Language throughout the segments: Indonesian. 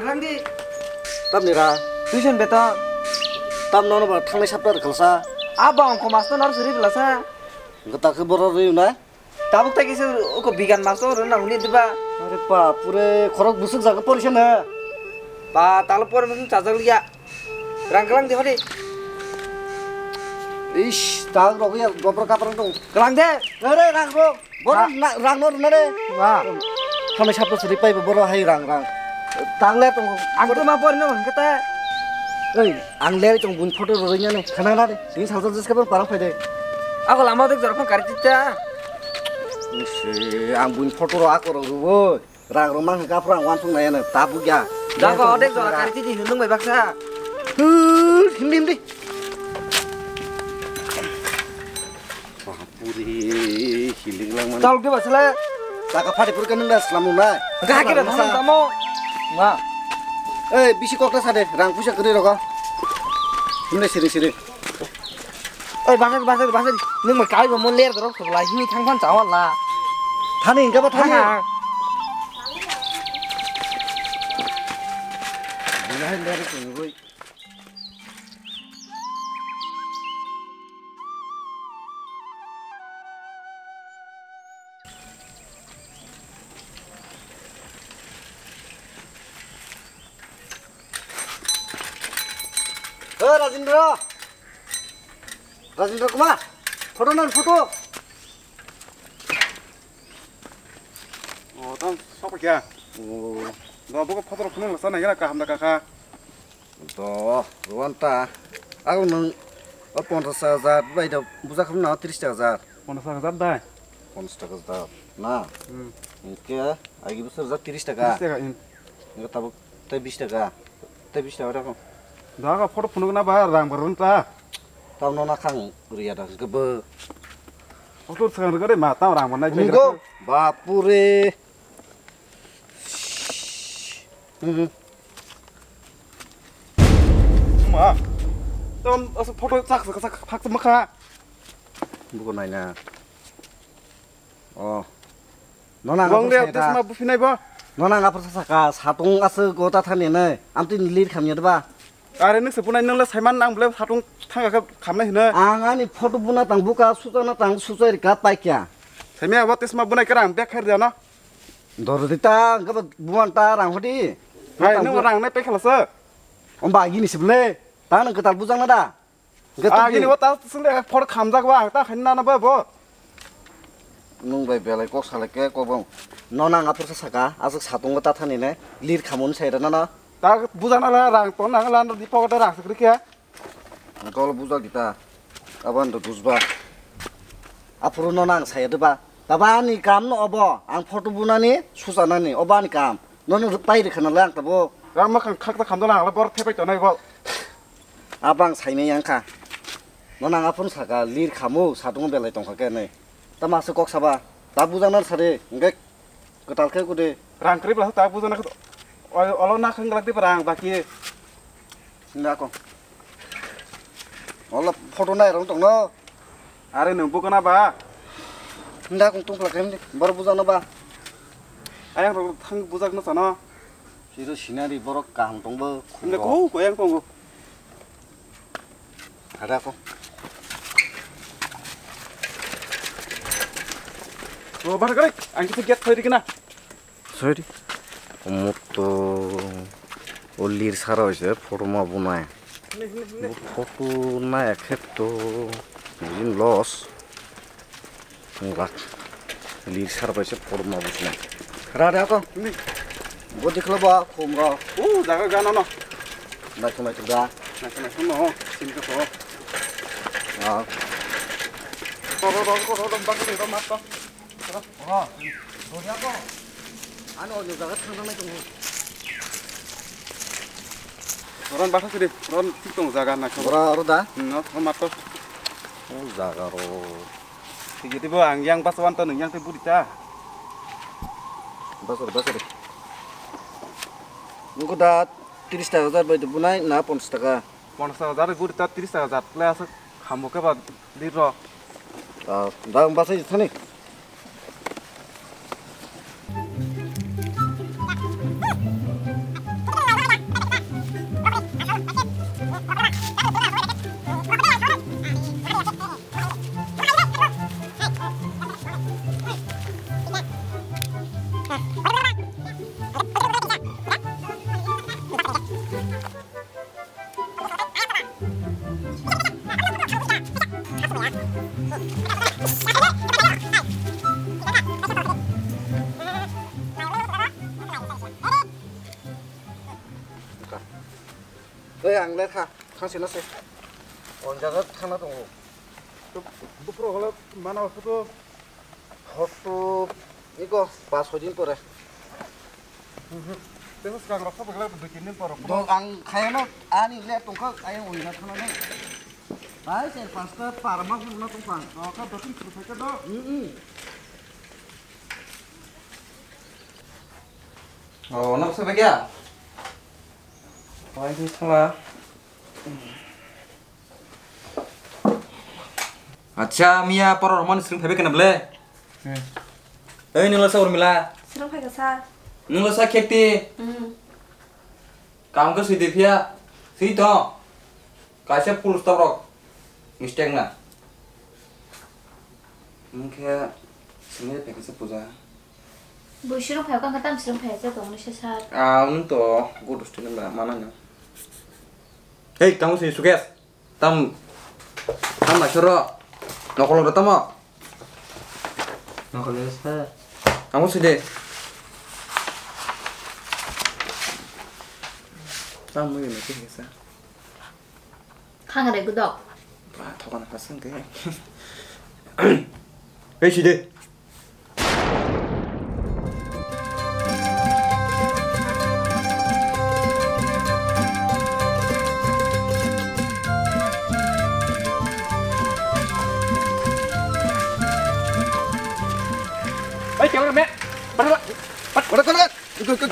Tangerang di. Tam nira, tujuan beta. Tam nono ber tanglai sabda kelsa. Abang komas nono suri kelsa. Kita keboror diuna. Tabuk tak kisah uko bigan masuk orang nahuni tiba. Hari pa, pure korok busuk zaga polisian ya. Pa talapor mungkin cazar liya. Kerang-kerang di hari. Ish, tahu dong ya, gopro kapan dong. Kerang deh, nere rang dong. Borang rang nor nere. Wah, kami sabda suri pay beboror hari rang. Tanglai tong, aku tuh mampor nih orang kata. Nih, anglai tong bun foto berinya nih. Kenapa deh? Ini salah satu sekarang parang pede. Aku lama tuh jarang kerja. Ambun foto aku orang dulu, orang rumah nggak perang langsung nanya tabu ya. Dah kau dek soal karti di gunung banyak sah. Hindi. Papuri hiling lang mana. Tahu dia masalah. Tak apa di perkenan dah selamuna. Gak kira masalah kamu. Wah. Bisi kok dah sadar. Rang pusat kiri rokok. Ini siri. Bahasa, neng makai bermon ler terus terlalu ini tangpan cawan lah. Tani, kau bertani. Bukan ler itu gue. Rajendra Kumar, foto. Oh, tam siapa kia? Oh, dah buka foto punya lepas nanya nak hamda kakak. Tuh, luan ta. Aku neng, apa orang sahaja, baik dah, bukan kamu nak 30,000. Orang sahaja dah. Orang sahaja, na. Ingat, lagi bukan sahaja 30,000. 30,000 ini. Ingat tabuk, 30,000. 30,000 orang. Dah aku foto punya nak bayar, ram berun ta. Tahu nona kang gurih ada kebe. Waktu sekarang gede mata orang mana juga. Minggu, bapure. Ma, tom asal foto sak pak semaka. Bukan nanya. Oh, nona. Bang dia terus mau buat apa? Nona nggak percaya kas. Hatung asal kota tani nih. Amti nilir kami ada apa? Ada nih sepunai nengles heman nang beli hatung. Tangkap kami hina. Angan ini foto buna tang buka susana tang susah dekat baiknya. Semia waktu semua buna kerang bekar dia na. Dorong kita, kita bukan tarang hodi. Ini orang ni bekar lese. Om bagi ni sebelah. Tangan kita bujang nada. Ah ini waktu sebelah foto kamera kau, kita hina na berapa? Nung bebelai kau selek kau bang. Nona ngapur sesaka, asyik satu kita tani ni. Lir kamun saya dana na. Tang bujang nada orang, pon nang lander di pokok darang sekerja. Kalau budak kita, abang tu busba. Apa orang nang saya tu ba? Abang ni kam no abah, ang foto buna ni susah nani, abang ni kam. Nono rupai di kanan lang, tapi ram makan kak tak kam tu nang, lebar tepi tu nai bol. Abang saya ni yang kah? Nonang apa pun sahaja lir kamu satu orang belai tongkak ni. Tapi masuk kok sabah, tabu jangan sade, enggak ketal ke kude. Rang krip lah tabu jangan, orang nak hendak di perang bagi. Nak kong. Allah foto naik orang tengok no, hari ni bukan apa, hendak untuk pelakon ni baru bukan apa, ayang tu tang bukan macam mana, situ sinari baru kahang tengok ber, hendak kau ayang tengok, ada aku, oh baru kali, angin tu giat sorry kena, sorry, untuk olir saros ya foto mau bunai. Foto naik itu mungkin los, enggak. Lihat apa sih formal busnya. Kerana apa? Ini. Buat dikeluar kumra. Dah kerja nono. Dah cuma kerja. Dah cuma semua. Sini ke bawah. Ah. Korang bagi dia mat tak? Ah. Boleh apa? Anu juga kerja mana itu? Orang bahasa sedih, orang tikung jaga nak. Orang roda? Orang matos. Oh jaga roh. Jadi buang yang pasuan taneng yang tipu dita. Basur. Muka dah 30,000 begitu punai, na 50,000. 50,000 tipu dita 30,000. Lepas kamu kebab di roh. Dah bahasa itu ni. 네, 당신은 언제가 하나도 또 프로그램 만나서도 헛도 이거 마소진 거래. Terus sekarang rasa begini begini porok. Doang kayaknya ani lihat tongkat ayam udah kena nih. Baik, saya pasta parma pun udah tongkat. Oh, kan berarti terus aja dong. Oh, nak sebagai apa? Lagi semua. Acha, Mia porok mana sering pakai kena beli? Eh, ini lo sah urmila. Sering pakai sah. Nunggu saya kekti, kamu ke sini dia, sini toh, kasih pulus torok, mistake nggak? Mungkin semuanya pakai sepuja. Bu sirup ya kan kata sirup ya saja kamu sesat. Ah untuk, gue udah setuju nggak mana nya? Hei kamu sini sukses, tam masyro, nongkrong udah tamu, nongkrong biasa, kamu sedih. Kamu yang masih biasa. Kangen aku dok. Wah, tau kan pasang kayak. Hei si deh. Hei jangan mek. Padahal, padahal. Ikut.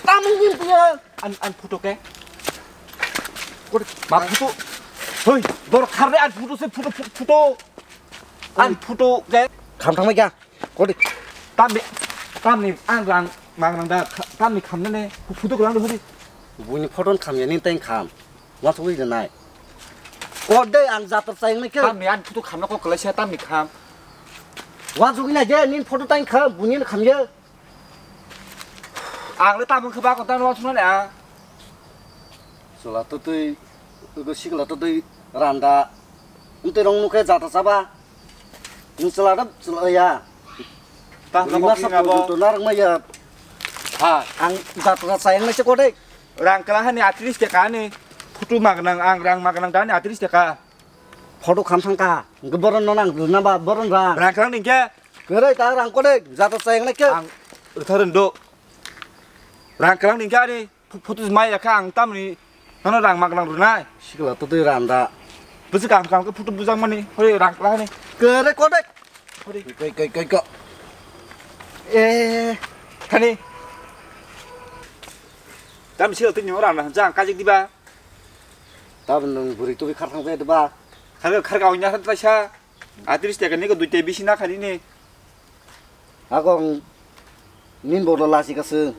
Kamu yang punya. An puto ke? Maaf puto. Hei, dorok karena an puto sih puto. An puto ke? Kamu tanggung ya. Kau di. Tam ni an lang mangang dah. Tam ni kamu ni puto kurang dulu ni. Bunyi koran kamu ni teng kamu. Waktu itu naik. Kau deh an zat tersayang ni ke? Tam ni an puto kamu kau kelas ya tam ni kamu. Waktu itu naik je ni puto teng kamu bunyi kamu ya. Ang le tamu kebakar tamu orang mana ya? Solat tu tu sikit tu tu randa. Untuk orang muka jatuh sabah. Insalat tu ya. Lima sepuluh tu narang maya. Ah, ang jatuh sayang ni cekor dek. Rang kelahan ni atris deka ni. Putu makanang ang rang makanang dah ni atris deka. Foto kamsangka. Keberan orang bernama beran rang. Rang kelahan ni ke? Kerai tak rang kor dek jatuh sayang ni ke? Ang terenduk. Rangkang ningkat ni, putus mai ya kang, tam ni, mana rang makan rang runai. Sikit tu tu randa. Bersekarang kang ke putus bujang mana ni, hari rangkang ni. Kerek korek. Kerek. Kan ni. Tam sikit tu nyoran lah, jangan kajik tiba. Tam nung buri tu bikar sang saya tiba. Kerek awalnya kan terasa. Atris dia kan ni ke duit tebi sini kan ini. Aku ni borolasi kasih.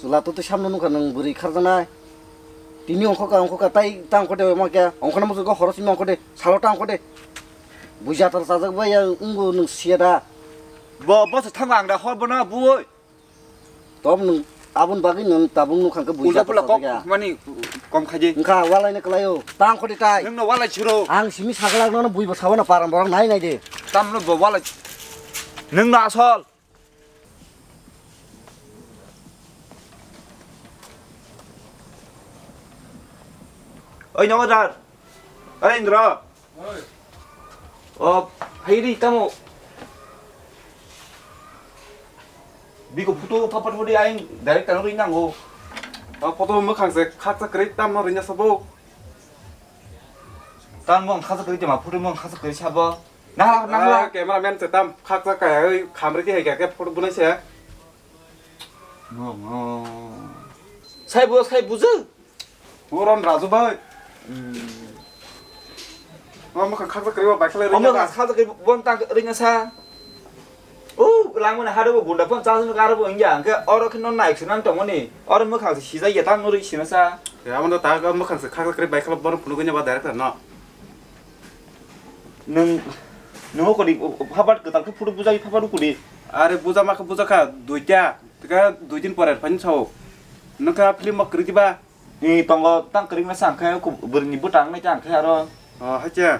Sulat itu siapa nukar nang beri kerana ini orang kau katai tang kau deh macam kaya orang kau mesti kau harus ini orang kau deh salut tang kau deh bujat terasa kau yang ungu nung siada bos tangang dah kau benar buat tom nung abun bagi nung tabung nukar ke bujat terasa kaya mana kau kaji engkau walai nak layu tang kau deh tay nung walai ciro ang sini sahaja nung bui bersawan parang parang naik naik deh tam nung walai nung nak sol Oi Nawadar, Oi Indra, Oh Hari tamu, biko foto tapat foto aing direct tanah rinang go, foto mukang se khasa kerit tamu rinya sabo, tamu ang khasa kerit jema foto mukang khasa kerit sabo, nah lah, kamera men se tam khasa kaya kamera ti hega kaya foto bunai se, saya buzu, orang rasu bah. Mama kan khasa keribu baik sekali. Mama kan khasa keribu bontang ringnya sa. Langmu nih hari bunda pun cakap negara pun yang ke orang kena naik senang temu nih orang muka si sisa ya tan nuri sini sa. Ya, mama tak tahu muka si khasa keribu baik kalau baru penuhnya bawa direct no. Nung kau di habat ketal ke puru buza di habat aku di. Ada buza mak buza kah duitnya, kah duitin peran panjang. Nung kah film mak kerja bah. Ni tangga tang kering macam kaya aku beri ni butang macam kaya orang. Oh, aja.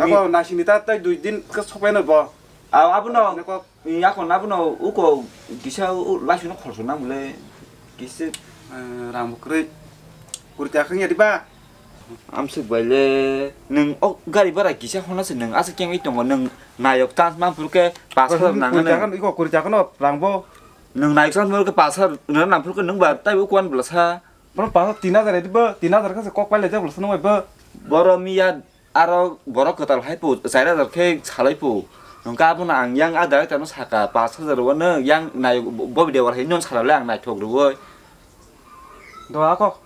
Aku nasi nita teh duitin ke sopen apa? Aku no, aku no, uko kisah langsung no kalau sunam boleh kisah rambut keret kulit akangnya tiba. Am sebalik neng oh gari bara kisah hona seneng asik yang itu neng nayok tan mampu ke pasar nang neng. Iko kulit akang no rangbo neng nayok tan mampu ke pasar neng mampu ke neng batai bukan belas ha. Pernah pasar tina tadi tiba tina terkasih kok balik aja belas neng tiba boromia. Aro borok ketal haipu, saya ada kek salaipu. Nongka pun yang ada itu harus haka pasar seruannya yang naik bobi dewar hinyun salah yang naik dua. Doa kok.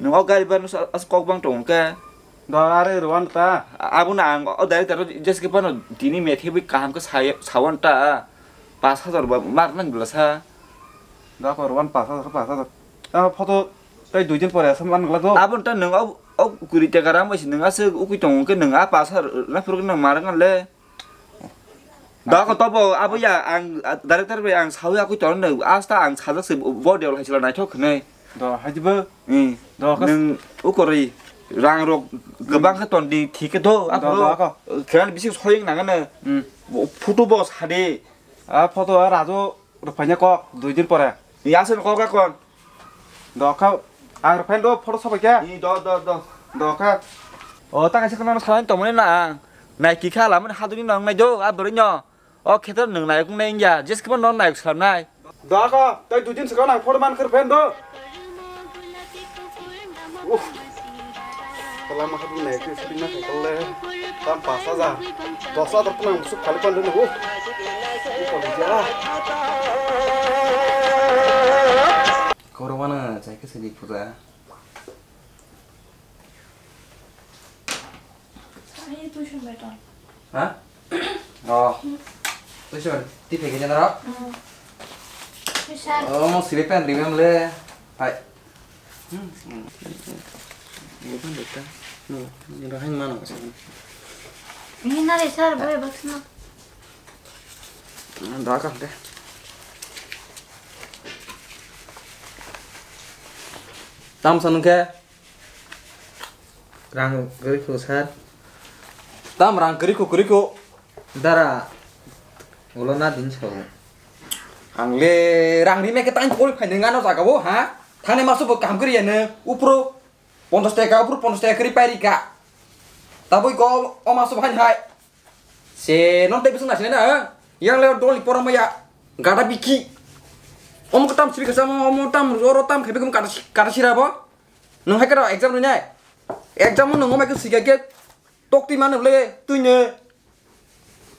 Nongka kali baru asok bang tongka. Doa hari ruan ta. Aku nang, dari terus jadi kepan dini metiwi kaham ke saya sawan ta. Pasar seruan marnan belasa. Doa kok ruan pasar pasar. Ah foto dari tujuan pada seman kalau. Abun ta nengau. Oh, kurita karamba sih nengah se uki tongke nengah pasar lah perlu neng marangan le. Dah kau tahu apa ya ang dari terbe ang sawi aku cakap neng asta ang sahaja se bawa dia lah sila naik cok neng. Dah haji ber. Dah neng ukori rang rok kebang keton di tiket do apa? Kerana bising soyeng nangan neng. Foto bos hari. Apa foto rajo rupanya kok dujin pora. Iya sen kau kawan. Dah kau. Ang repen do foto sobat ya? Ini do kak. Oh, tak kasih kenal sekalian temen nang. Naik kika lah, mana hati ni nang naik jauh, apa berinya? Oh, kita neng naik pun naik ya, jadi kita non naik sekarang naik. Do kak, tak tujuan sekarang naik foto mana repen do? Kalau macam tu naik, sebenarnya kalau leh, tam pasar dah. Pasar terpenuh musuh kali pandai ni. Kau mana saya kesini pula. Saya tu cuma betul. Hah? Oh, tu cuma tipe kerja nak? Oh, mau silipan ribam le. Hai. Bukan betul. No, jangan hanya mana kesini. Ini nari sar boleh baksana. Dah kah deh. Tam sanung ke? Rang keriku sah. Tam rang keriku. Dara. Ulona dinsho. Angle rang ni me ketang kuli panjengan apa kau? Ha? Thane masuk berkam kerja ne. Upro. Pontos teka keripayika. Tapi kau om masuk panjai. Se non tebisung nasi nena. Yang lewat doli porong maya. Gada biki. Om ketam sih kerja sama om tam zoro tam kebikam karasi apa? Nung hek kerja exam nanya, exam nung om hek sih kaget, tok ti mana boleh tu nye,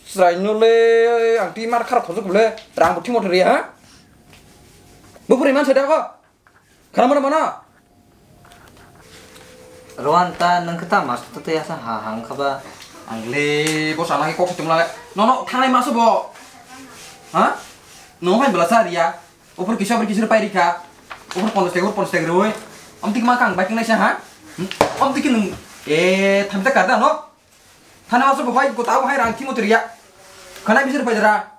selain boleh anti mar kerap kosong boleh, rambut ti motor ya, ha? Bukuri mana sedar kok? Karena mana? Ruan ta nung ketam masuk tu ya sah hang kaba, angle bos anak ikut cuma lagi, nono tangan masuk bo, ha? Nung hek belasah dia. Over kisah berkisar payah dika, over polos tegur woi, om tik makang, baik nggak sih ha? Om tikin nung, tapi tak ada no, tanah masuk bahaya, kau tahu bahaya ranking mau teriak, karena bisa dipajara,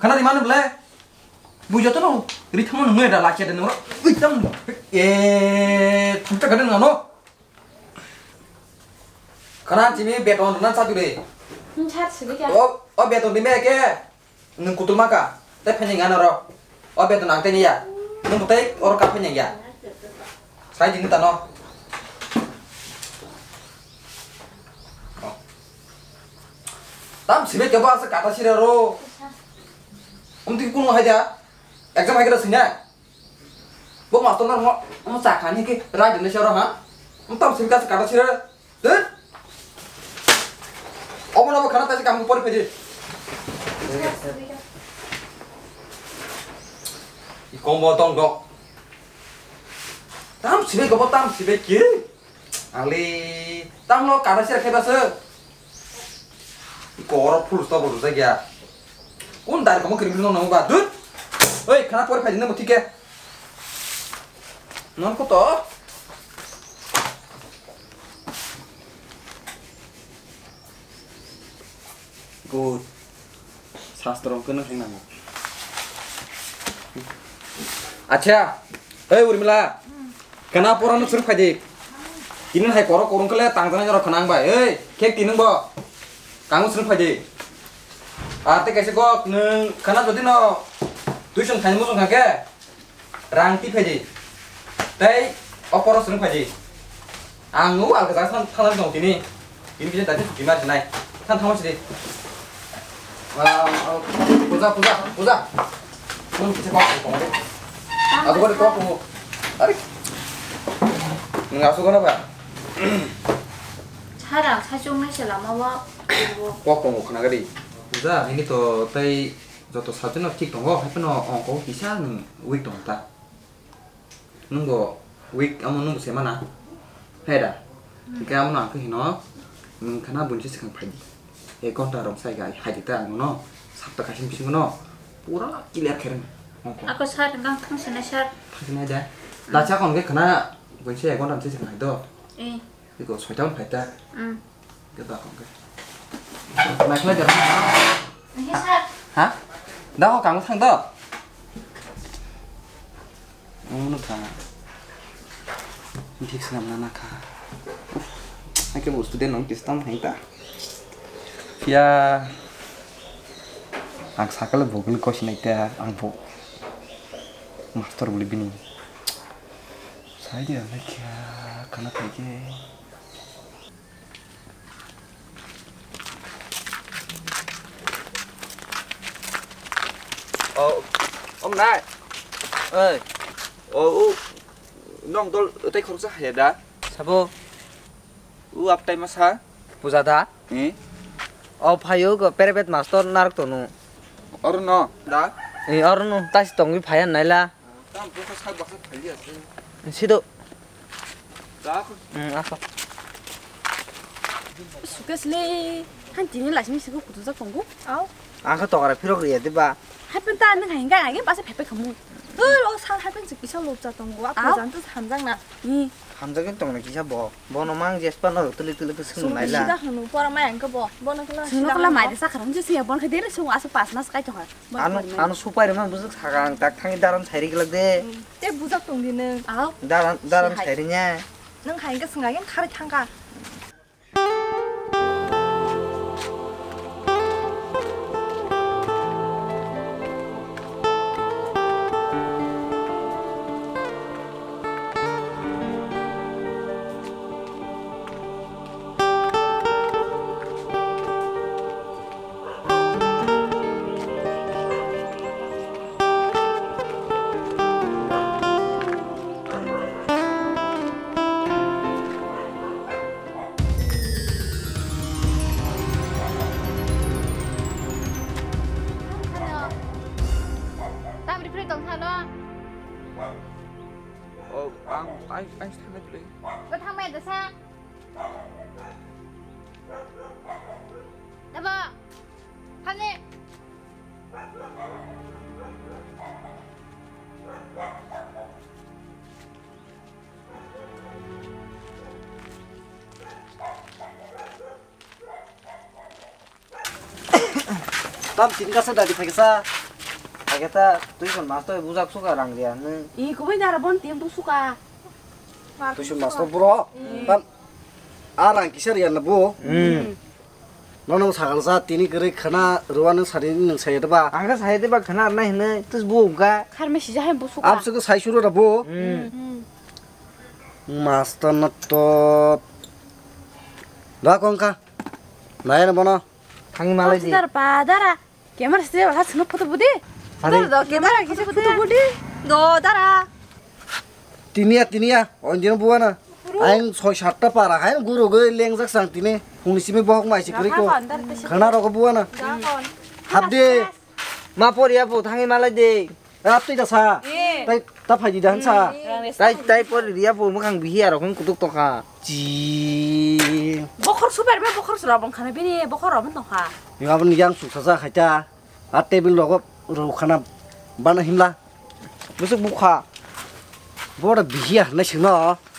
karena di mana boleh, bu jatuh no, jadi kamu nunggu ada laki ada nunggu, hitam, tapi tak ada nggak no, karena cimi beton renang satu deh, oh beton di mana ke, nunggu kutul maka. Tapi penyanyian orang, oh betul nanti ni ya, nung betul orang kau penyanyian. Saya jadi tano. Tam sibet coba sekata sih daro. Untuk kuno aja, exam lagi dah sinyal. Bok masuk nang mau sakani ke raja Indonesia orang ha? Tam sibet sekata sih daro, deh. Om nak berkhidmat aja kamu pergi pergi. Kombo tonggok, tam sibet kombo tam sibet kiri, ali tam lo karena sih rakyat bahasa, korok full stop baru saja, kun dari kamu kiri belum nemu badut, hey kenapa orang kajian mau tiket, non kotor, good, sastra mungkin harus nanggung. अच्छा, अरे उर्मिला, कनापोरानु सुरु खाजे, Kini hai korok korong kele tangtana jorok kenang bai, hei kek tineng bo, kangus neng paje, ate kese kok neng kana jodi no, tuisong kanyi musong kake, rangti paje, tai oporos neng paje, angu al kesang san tangan nong kini, kini kise tadi kima jenai, kan tangan sedih, puza, nung kise kok neng kong deh, aku kode kok nung, tarik, neng asu kona bai. Cara sajungnya selama waktu kenapa di? Udah ini tuh tadi jatuh satu nol tik dong, tapi no angkau bisa nung week dong ta? Nunggu week kamu nunggu semana? Heda, jika kamu nangke hino, karena bunyi sekarang pagi. Ekor darong saya gak haji ta, no sabtu kasih bising no, pura kiliar keren. Aku sehari kan kamu senasar. Kamu aja, baca kamu karena bunyi ekor darong saya sekarang itu. 이거 소장 발달. 응. 이거다 건가. 나 그래 줘. 회사. 하? 나하고 강우 상다. 오늘 가. 이 픽스 남나 가. 아게 뭐 스튜디오 넘기 스탐 했다. 야. 악 사클을 보글 것이 나이다. 안 보. 마스터 블리비니. 사이디야 내가. Karena pergi, om naik, nong dol utai kursa ya dah, sabo, uap tay masa, pusada, payu ke peribet master narik tonu, orno, dah, orno, tas tonggi payan naila, tam bukan sahaja bahasa kalian, situ. 아빠. 수고했으니 한 뒤는 라심이 쓰고 구두사 건고? 아우. 아까 또 가라 필요 그래야 돼 봐. 할편 따는 거인가 아니게 맛에 백백 감고. 어 살 할편 즉 기사 놓았던 거 아빠 잔도 감장나. 이 감장은 동네 기사 뭐 뭐노망 제스파노 틀리틀리고 쓰는 말라. 기사 하는 포럼에 안가 봐. 뭐는 그라. 그라 말이서 그런 짓이야. 뭔 그대로 쓰고 와서 빠스나스 가이 더. 안 수파이만 무슨 사강 딱 탕이 다른 자리길 근데. 때 무작 동리는 아우. 다른 자리냐? 능 가니까 생각엔 칼이 탄가. Tam tinggal sudah diperiksa. Kita tujuan master buzak suka orang dia. Ih, kau ini ada bon tim tu suka. Tujuan master bro. Tam, orang kisah yang lebu. Nono sakal saat ini kerek karena ruangan sehari ini saya terba. Angkat saya terba karena arna ini terus buka. Karena masih jahe bu suka. Abis itu saya suruh lebu. Master netop. Dah kongka. Naya mana? Tangi malah dia. Dar padara. Kamera sendiri bahasa semua foto budi. Ada kamera kita foto budi. Do darah. Tinia, orang jenuh buana. Aing soi satu parah. Aing guru guru lengsak sang tinia. Unisi me bawa masih keriko. Karena rokok buana. Habdi, maafur ya bu. Tangi malah dia. Tapi tak sah. Tapi haji dah sah. Tapi pori dia bu mukang biar orang kutuk toka. Ji. Bokor super me bokor serabang karena bini bokor ramen toka. Yang yang susah saja, ate bil logop rukana bana himla, besok buka, bodoh bihiah, nasi no.